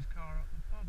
his car up the pub.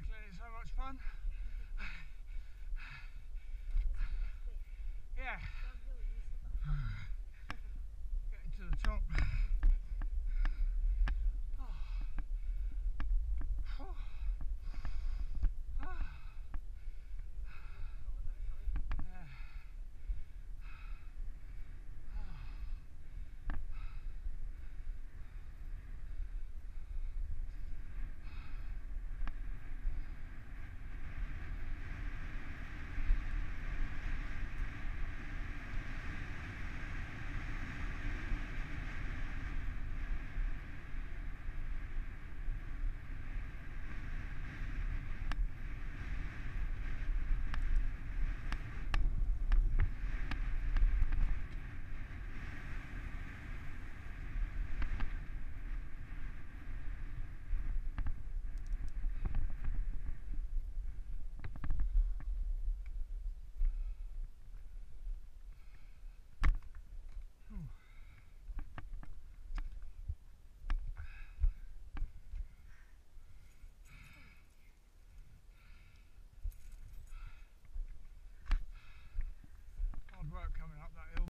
cycling is so much fun.